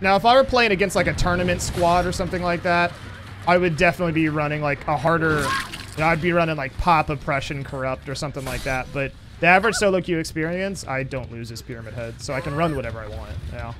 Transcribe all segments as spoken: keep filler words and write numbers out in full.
Now, if I were playing against like a tournament squad or something like that, I would definitely be running like a harder, you know, I'd be running like Pop, Oppression, Corrupt, or something like that. But the average solo queue experience, I don't lose this Pyramid Head, so I can run whatever I want now.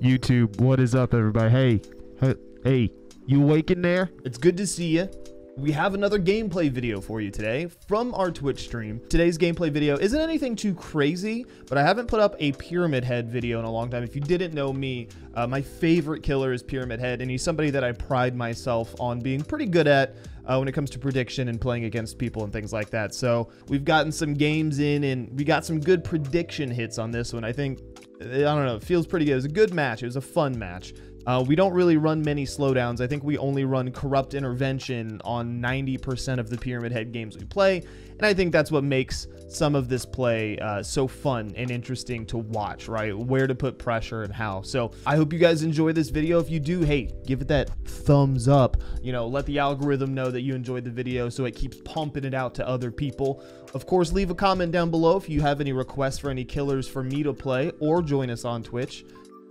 YouTube, what is up, everybody? Hey, hey, hey, you waking there? It's good to see you. We have another gameplay video for you today from our Twitch stream. Today's gameplay video isn't anything too crazy, but I haven't put up a Pyramid Head video in a long time. If you didn't know me, uh, my favorite killer is Pyramid Head, and he's somebody that I pride myself on being pretty good at uh, when it comes to prediction and playing against people and things like that. So we've gotten some games in, and we got some good prediction hits on this one. I think, I don't know, it feels pretty good. It was a good match. It was a fun match. Uh, we don't really run many slowdowns. I think we only run Corrupt Intervention on ninety percent of the Pyramid Head games we play. And I think that's what makes some of this play uh, so fun and interesting to watch, right? Where to put pressure and how. So I hope you guys enjoy this video. If you do, hey, give it that thumbs up. You know, let the algorithm know that you enjoyed the video so it keeps pumping it out to other people. Of course, leave a comment down below if you have any requests for any killers for me to play, or join us on Twitch.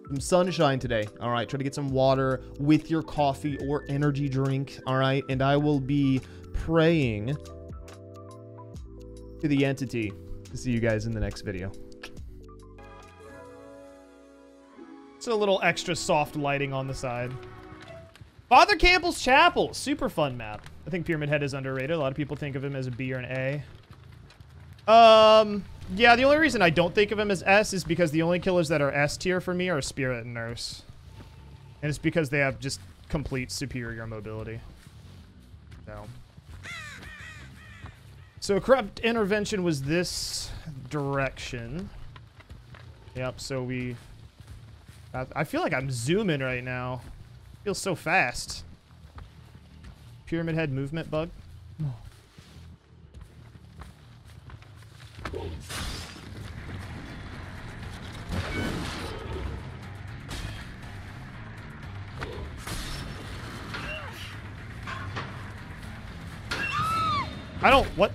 Some sunshine today, all right? Try to get some water with your coffee or energy drink, all right? And I will be praying to the entity to see you guys in the next video. It's a little extra soft lighting on the side. Father Campbell's Chapel, super fun map. I think Pyramid Head is underrated. A lot of people think of him as a B or an A. Um, yeah, the only reason I don't think of him as S is because the only killers that are S tier for me are Spirit and Nurse. And it's because they have just complete superior mobility. So, so Corrupt Intervention was this direction. Yep, so we... I, I feel like I'm zooming right now. It feels so fast. Pyramid Head movement bug. Oh. I don't, what?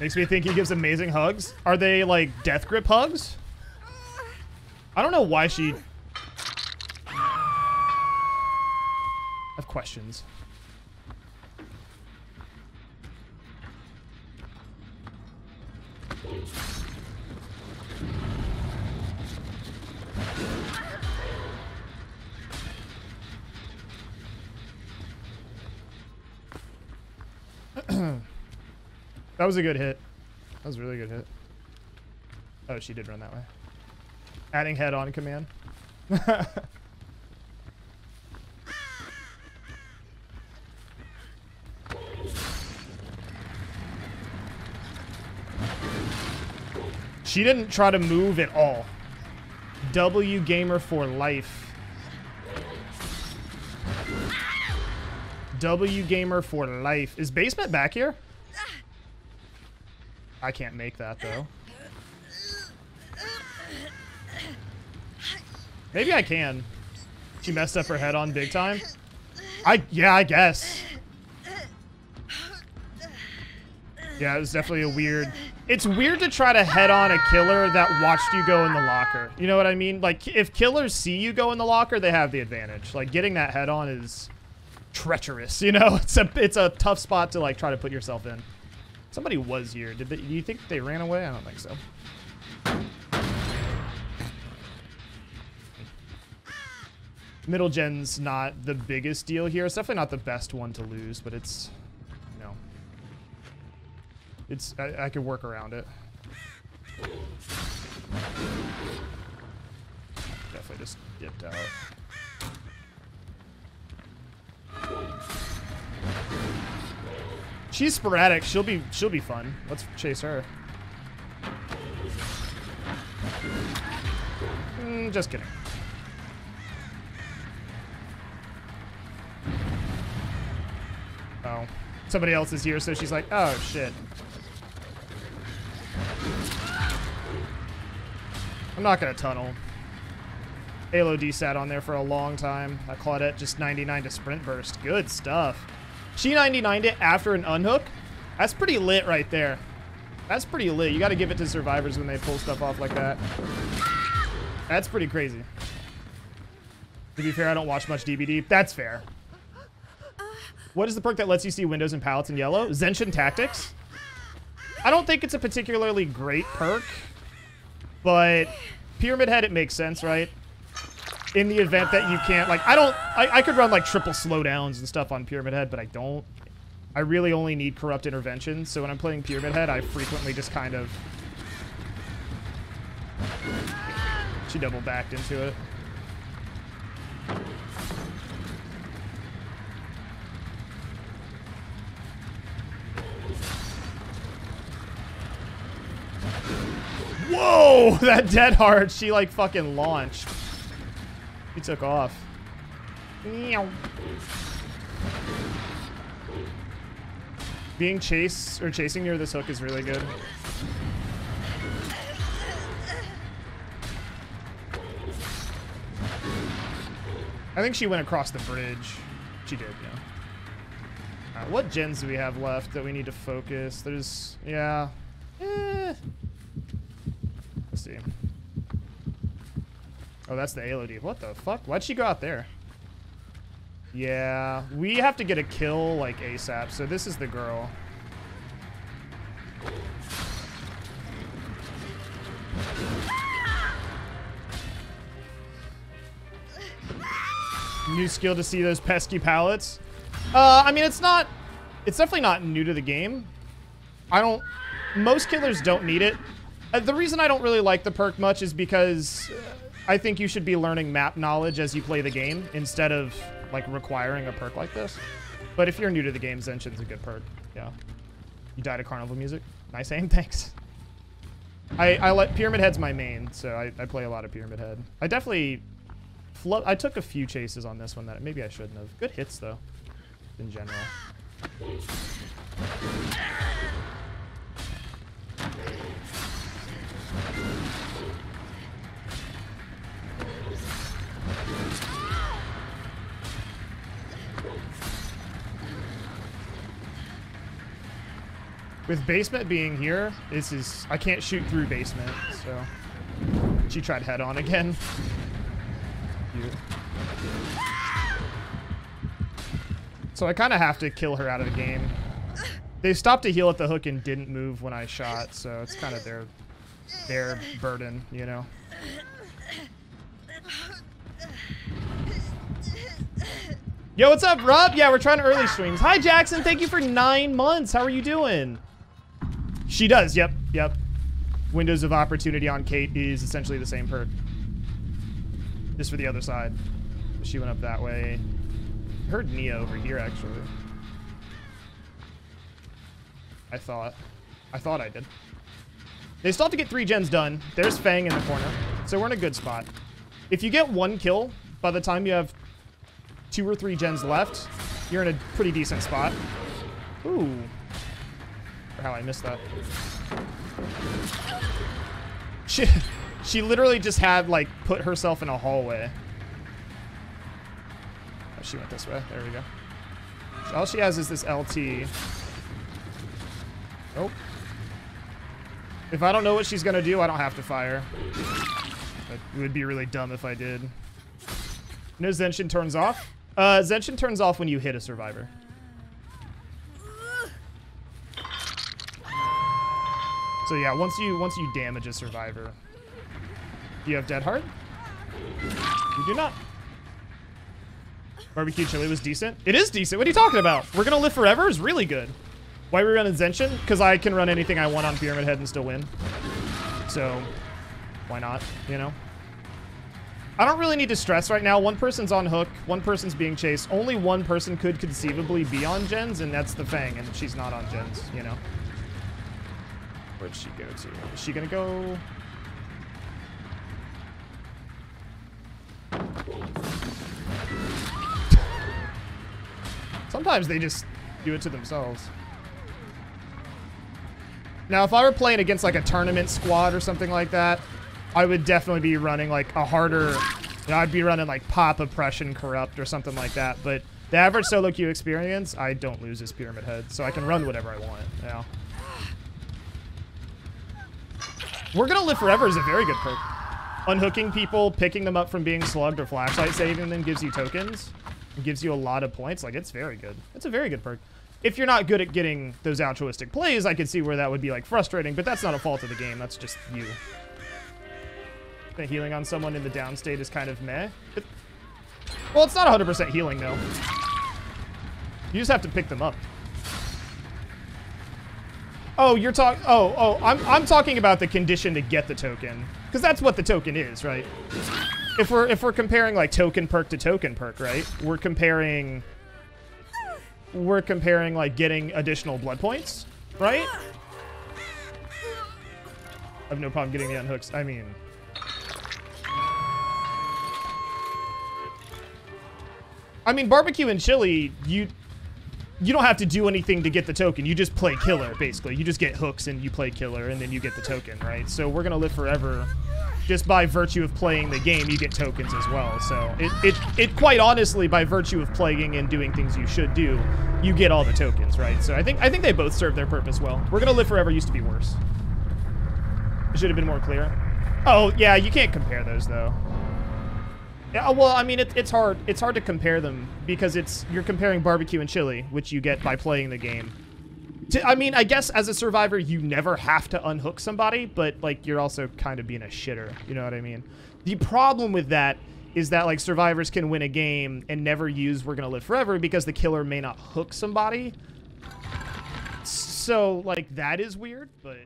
Makes me think he gives amazing hugs. Are they like death grip hugs? I don't know why she... I have questions. That was a good hit. That was a really good hit. Oh, she did run that way. Adding head on command. She didn't try to move at all. W gamer for life. W gamer for life. Is basement back here? I can't make that, though. Maybe I can. She messed up her head on big time. I, yeah, I guess. Yeah, it was definitely a weird... It's weird to try to head on a killer that watched you go in the locker. You know what I mean? Like, if killers see you go in the locker, they have the advantage. Like, getting that head on is treacherous, you know? It's a, it's a tough spot to, like, try to put yourself in. Somebody was here. Did they, you think they ran away? I don't think so. Middle gen's not the biggest deal here. It's definitely not the best one to lose, but it's, you know, it's, I, I could work around it. Definitely just dipped out. She's sporadic. She'll be she'll be fun. Let's chase her. Mm, just kidding. Oh, somebody else is here, so she's like, oh shit. I'm not gonna tunnel. Elodie sat on there for a long time. I caught it. Just ninety-nine to sprint burst. Good stuff. She ninety-nined it after an unhook. That's pretty lit right there. That's pretty lit. You got to give it to survivors when they pull stuff off like that. That's pretty crazy. To be fair, I don't watch much D B D. That's fair. What is the perk that lets you see windows and pallets in yellow? Zanshin Tactics. I don't think it's a particularly great perk, but Pyramid Head, it makes sense, right? In the event that you can't, like, I don't, I, I could run like triple slowdowns and stuff on Pyramid Head, but I don't. I really only need Corrupt Intervention, so when I'm playing Pyramid Head, I frequently just kind of... She double-backed into it. Whoa! That Dead Hard, she, like, fucking launched. She took off. Meow. Being chased or chasing near this hook is really good. I think she went across the bridge. She did, yeah. Uh, what gens do we have left that we need to focus? There's, yeah. Eh. Let's see. Oh, that's the Elodie. What the fuck? Why'd she go out there? Yeah, we have to get a kill, like, ASAP, so this is the girl. New skill to see those pesky pallets. Uh, I mean, it's not... It's definitely not new to the game. I don't... Most killers don't need it. Uh, the reason I don't really like the perk much is because I think you should be learning map knowledge as you play the game instead of... like requiring a perk like this. But if you're new to the game, Zanshin's a good perk. Yeah. You died of carnival music. Nice aim, thanks. I, I let Pyramid Head's my main, so I, I play a lot of Pyramid Head. I definitely flo I took a few chases on this one that maybe I shouldn't have. Good hits though, in general. With basement being here, this is... I can't shoot through basement, so... She tried head on again. Cute. So I kind of have to kill her out of the game. They stopped to heal at the hook and didn't move when I shot, so it's kind of their... their burden, you know? Yo, what's up, Rob? Yeah, we're trying to early swings. Hi, Jackson. Thank you for nine months. How are you doing? She does. Yep. Yep. Windows of Opportunity on Kate is essentially the same perk. Just for the other side. She went up that way. I heard Nia over here, actually. I thought. I thought I did. They still have to get three gens done. There's Fang in the corner. So we're in a good spot. If you get one kill, by the time you have... two or three gens left, you're in a pretty decent spot. Ooh. Or how I missed that. She, she literally just had, like, put herself in a hallway. Oh, she went this way. There we go. So all she has is this L T. Nope. If I don't know what she's going to do, I don't have to fire. But it would be really dumb if I did. No, Zanshin turns off. Uh, Zanshin turns off when you hit a survivor. So yeah, once you once you damage a survivor. Do you have Dead Heart? You do not. Barbecue Chili was decent. It is decent. What are you talking about? We're Gonna Live Forever is really good. Why are we running Zanshin? Because I can run anything I want on Pyramid Head and still win. So why not? You know. I don't really need to stress right now. One person's on hook. One person's being chased. Only one person could conceivably be on gens, and that's the Fang, and she's not on gens, you know. Where'd she go to? Is she gonna go? Sometimes they just do it to themselves. Now, if I were playing against, like, a tournament squad or something like that, I would definitely be running, like, a harder... You know, I'd be running, like, Pop, Oppression, Corrupt, or something like that. But the average solo queue experience, I don't lose this Pyramid Head. So I can run whatever I want, you know. We're Gonna Live Forever is a very good perk. Unhooking people, picking them up from being slugged, or flashlight saving them gives you tokens. It gives you a lot of points. Like, it's very good. It's a very good perk. If you're not good at getting those altruistic plays, I could see where that would be, like, frustrating, but that's not a fault of the game. That's just you. The healing on someone in the down state is kind of meh. It, well, it's not one hundred percent healing, though. You just have to pick them up. Oh, you're talking... Oh, oh, I'm, I'm talking about the condition to get the token. Because that's what the token is, right? If we're, if we're comparing, like, token perk to token perk, right? We're comparing... We're comparing, like, getting additional blood points, right? I have no problem getting the unhooks. I mean... I mean, barbecue and chili, you... You don't have to do anything to get the token. You just play killer, basically. You just get hooks and you play killer, and then you get the token, right? So We're Gonna Live Forever. Just by virtue of playing the game, you get tokens as well. So it, it, it quite honestly, by virtue of playing and doing things you should do, you get all the tokens, right? So I think I think they both serve their purpose well. We're Gonna Live Forever used to be worse. It should have been more clear. Oh, yeah, you can't compare those, though. Yeah, well, I mean, it, it's hard. It's hard to compare them because it's you're comparing barbecue and chili, which you get by playing the game. To, I mean, I guess as a survivor, you never have to unhook somebody, but like you're also kind of being a shitter. You know what I mean? The problem with that is that like survivors can win a game and never use We're Gonna Live Forever because the killer may not hook somebody. So like that is weird, but.